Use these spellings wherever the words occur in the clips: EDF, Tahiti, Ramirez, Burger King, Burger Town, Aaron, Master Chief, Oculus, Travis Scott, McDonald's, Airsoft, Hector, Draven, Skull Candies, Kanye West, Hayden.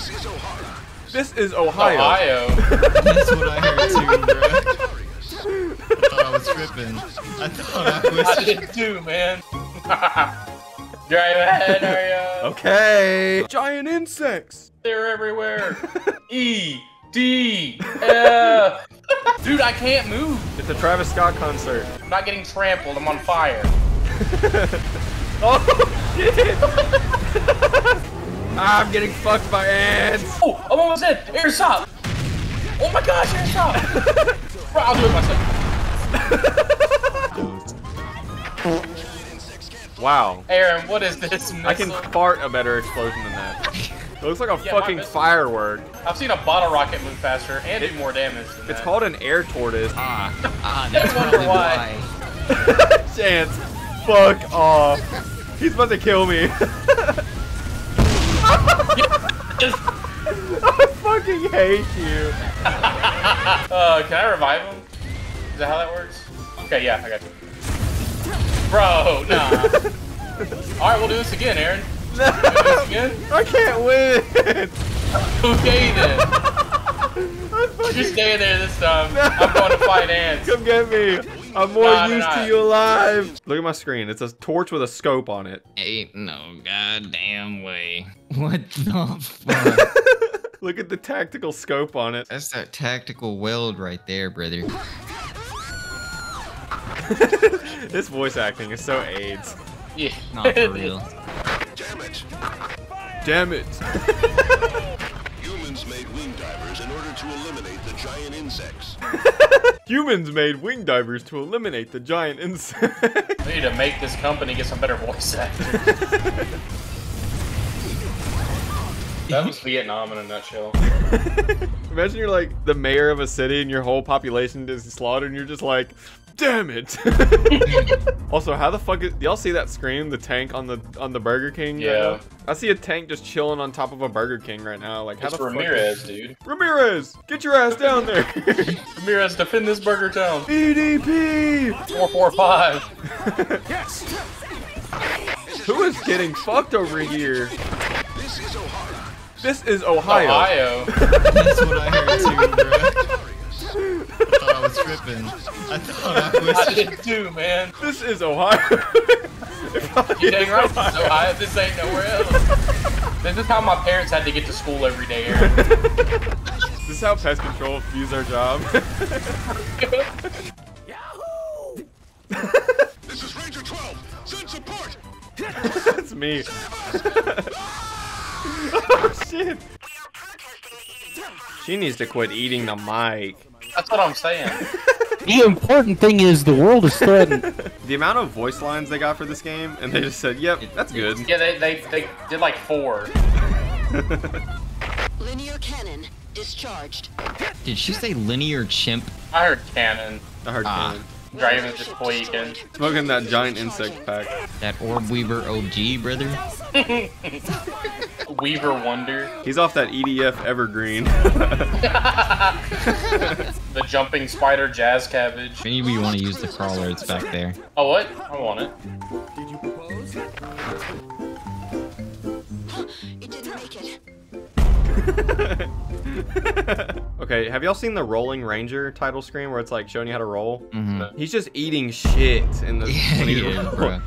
This is Ohio. This is Ohio. Ohio. That's what I heard too, bro. I thought I was tripping. I thought I was. I did too, man. Drive ahead, are you? Okay. Giant insects. They're everywhere. E-D-F. Dude, I can't move. It's a Travis Scott concert. I'm not getting trampled. I'm on fire. Oh, shit. I'm getting fucked by ants. Oh, I'm almost dead. Airsoft. Oh my gosh, airsoft. Bro, I'll do it myself. Wow. Aaron, what is this missile? I can fart a better explosion than that. It looks like a fucking firework. I've seen a bottle rocket move faster and do more damage than that. It's called an air tortoise. That's really why. Chance, fuck off. He's about to kill me. I fucking hate you. Can I revive him? Is that how that works? Okay, yeah, I got you. Bro, nah. Alright, we'll do this again, Aaron. No, I can't win. Okay then. You're staying there this time. No. I'm going to fight ants. Come get me. I'm more used to you alive. Look at my screen. It's a torch with a scope on it. Ain't no goddamn way. What the fuck? Look at the tactical scope on it. That's that tactical weld right there, brother. This voice acting is so AIDS. Yeah. Not for real. Damn it! Humans made wing divers in order to eliminate the giant insects. Humans made wing divers to eliminate the giant insects. We need to make this company get some better voice actors. That was Vietnam in a nutshell. Imagine you're like the mayor of a city and your whole population is slaughtered and you're just like, damn it. Also, how the fuck is y'all see that scream, the tank on the Burger King? Yeah. Right, I see a tank just chilling on top of a Burger King right now. Like, it's how the Ramirez, fuck is... dude. Ramirez, get your ass down there. Ramirez, defend this Burger Town. EDP 445. Yes. Who is getting fucked over here? This is Ohio. This is Ohio. Ohio. That's what I heard too, bro. I was tripping. I thought I was. I did too, man. This is Ohio. You're dang right. This is Ohio. This ain't nowhere else. This is how my parents had to get to school every day, Aaron. This is how pest control views our job. Yahoo! This is Ranger 12. Send support. That's me. Oh shit. She needs to quit eating the mic. That's what I'm saying. The important thing is the world is threatened. The amount of voice lines they got for this game, and they just said, yep, that's good. Yeah, they did like 4. Linear cannon discharged. Did she say linear chimp? I heard cannon. I heard cannon. Draven just quaking. Smoking that giant insect pack. That Orb Weaver OG, brother. Weaver Wonder. He's off that EDF Evergreen. The jumping spider jazz cabbage. Maybe you want to use the crawler, it's back there. Oh, what? I want it. Did you propose? It didn't make it. Okay, have y'all seen the Rolling Ranger title screen where it's like showing you how to roll? Mm-hmm. He's just eating shit in the. Yeah, bro.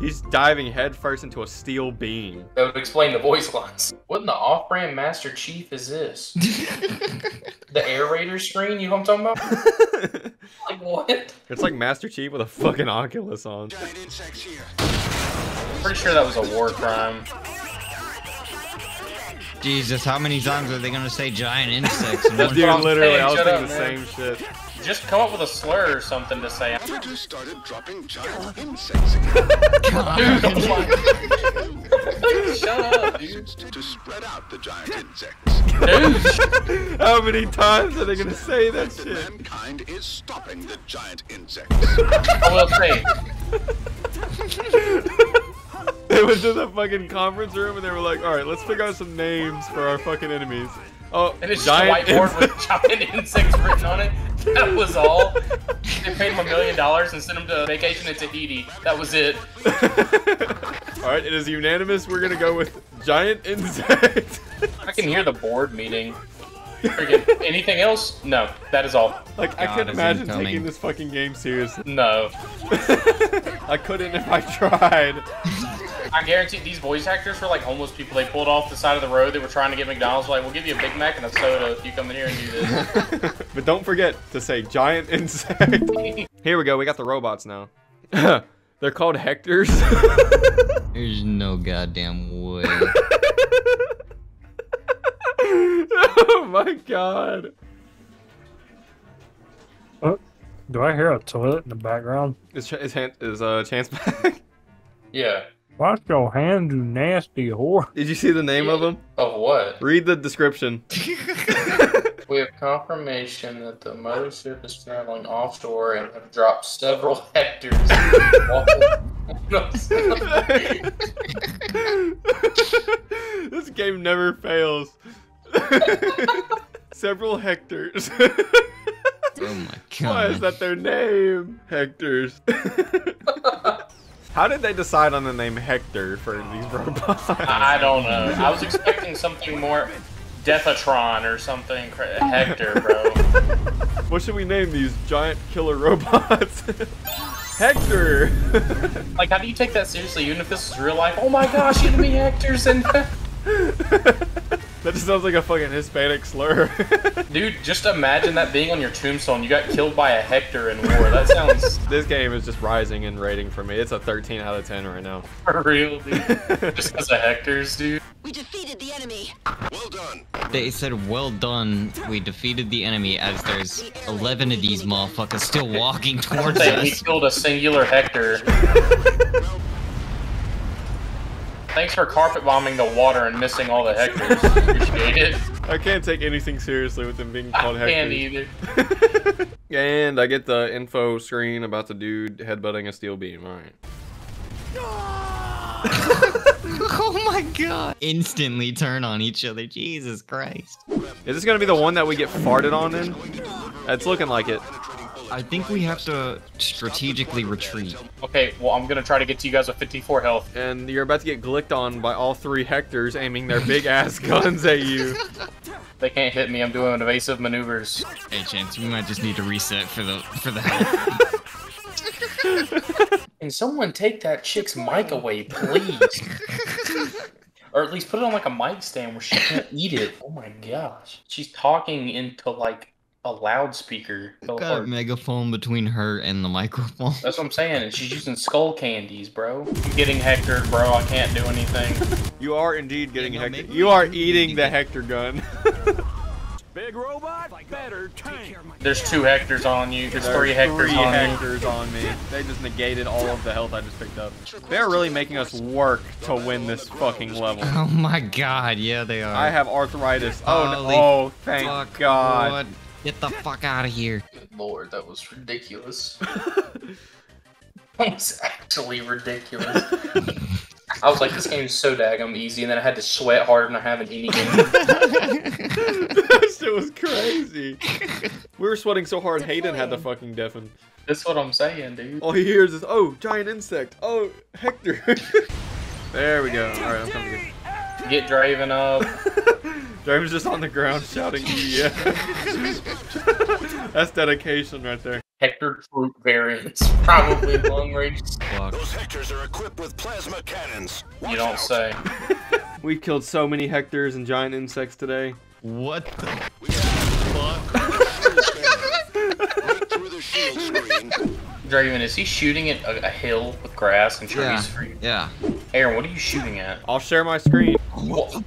He's diving headfirst into a steel beam. That would explain the voice lines. What in the off-brand Master Chief is this? The aerator screen? You know what I'm talking about? Like what? It's like Master Chief with a fucking Oculus on. Giant insects here. Pretty sure that was a war crime. Jesus, how many times are they gonna say giant insects? That's dude, literally, I was thinking the same shit. Just come up with a slur or something to say. I just started dropping giant insects again. Dude, shut up, dude. To spread out the giant insects. Dude, how many times are they gonna say that shit? Mankind is stopping the giant insects. I will say. They went to the fucking conference room and they were like, all right, let's figure out some names for our fucking enemies. Oh, and it's just a whiteboard with giant insects written on it. That was all. They paid him $1 million and sent him to vacation in Tahiti. That was it. All right, it is unanimous. We're going to go with giant insects. I can hear the board meeting. Anything else? No, that is all. Like, God, I couldn't imagine taking this fucking game seriously. No. I couldn't if I tried. I guarantee these voice actors were like homeless people. They pulled off the side of the road. They were trying to get McDonald's. Like, we'll give you a Big Mac and a soda if you come in here and do this. But don't forget to say giant insect. Here we go. We got the robots now. They're called Hectors. There's no goddamn way. Oh my god. Oh, do I hear a toilet in the background? Is Chance back? Yeah. Wash your hands, you nasty whore. Did you see the name of them? Of what? Read the description. We have confirmation that the mothership is traveling offshore and have dropped several Hectors. This game never fails. Several Hectors. Oh my god. Why is that their name? Hectors. How did they decide on the name Hector for these robots? I don't know. I was expecting something more Deathatron or something. Hector, bro. What should we name these giant killer robots? Hector! Like, how do you take that seriously, even if this is real life? Oh my gosh, you mean Hectors and... That just sounds like a fucking Hispanic slur. Dude, just imagine that being on your tombstone. You got killed by a Hector in war. That sounds... This game is just rising in rating for me. It's a 13 out of 10 right now. For real, dude? Just because of Hectors, dude? We defeated the enemy. Well done. They said, well done, we defeated the enemy, as there's 11 of these motherfuckers still walking towards us. We killed a singular Hector. Thanks for carpet bombing the water and missing all the Hectors. Appreciate it. I can't take anything seriously with them being called Hectors. I can't either. And I get the info screen about the dude headbutting a steel beam. All right. Oh my god. Instantly turn on each other. Jesus Christ. Is this going to be the one that we get farted on in? It's looking like it. I think we have to strategically retreat. Okay, well, I'm gonna try to get to you guys with 54 health. And you're about to get glicked on by all three Hectors aiming their big-ass guns at you. They can't hit me, I'm doing evasive maneuvers. Hey, Chance, we might just need to reset for the health. Can someone take that chick's mic away, please? Or at least put it on, like, a mic stand where she can't eat it. Oh my gosh. She's talking into, like... a loudspeaker. Got a megaphone between her and the microphone. That's what I'm saying, and she's using Skull Candies, bro. I'm getting Hectored, bro. I can't do anything. You are indeed getting Hectored. You are eating the Hector gun. Big robot, better tank. There's two Hectors on you. There's three Hectors on me. They just negated all of the health I just picked up. They're really making us work to win this fucking level. Oh my god, yeah they are. I have arthritis. Oh no. Oh, thank god. Lord. Get the fuck out of here. Good lord, that was ridiculous. That was actually ridiculous. I was like, this game is so daggum easy, and then I had to sweat harder than I have in any game. That shit was crazy. We were sweating so hard, Hayden had to fucking deafen. That's what I'm saying, dude. All he hears is, oh, giant insect. Oh, Hector. There we go. Alright, I'm coming here. Get Draven up. Draven's just on the ground shouting, yeah. That's dedication right there. Hector troop variants. Probably long range. Those Hectors are equipped with plasma cannons. You don't say. We killed so many Hectors and giant insects today. What the fuck? Through the shield screen. Draven, is he shooting at a hill with grass and trees for you? Yeah. Aaron, what are you shooting at? I'll share my screen. What?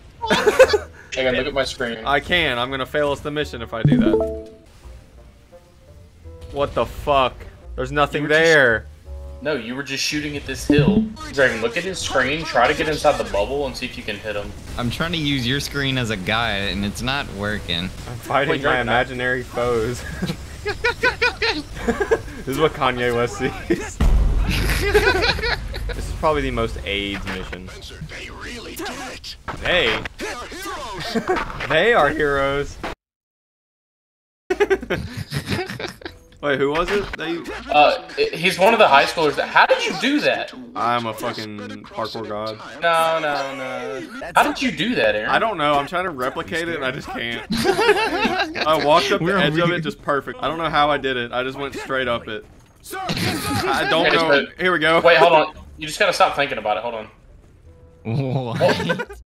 Hang on, look at my screen. I can. I'm gonna fail us the mission if I do that. What the fuck? There's nothing there. No, you were just shooting at this hill. Draven, look at his screen. Try to get inside the bubble and see if you can hit him. I'm trying to use your screen as a guide, and it's not working. I'm fighting my imaginary foes. This is what Kanye West sees. This is probably the most AIDS mission. They really did it. They are heroes. They are heroes. Wait, who was it? He's one of the high schoolers. How did you do that? I'm a fucking parkour god. No, no, no. How did you do that, Aaron? I don't know. I'm trying to replicate it, and I just can't. I walked up the edge of it just perfect. I don't know how I did it. I just went straight up it. I don't know. Here we go. Wait, hold on. You just gotta stop thinking about it. Hold on. What?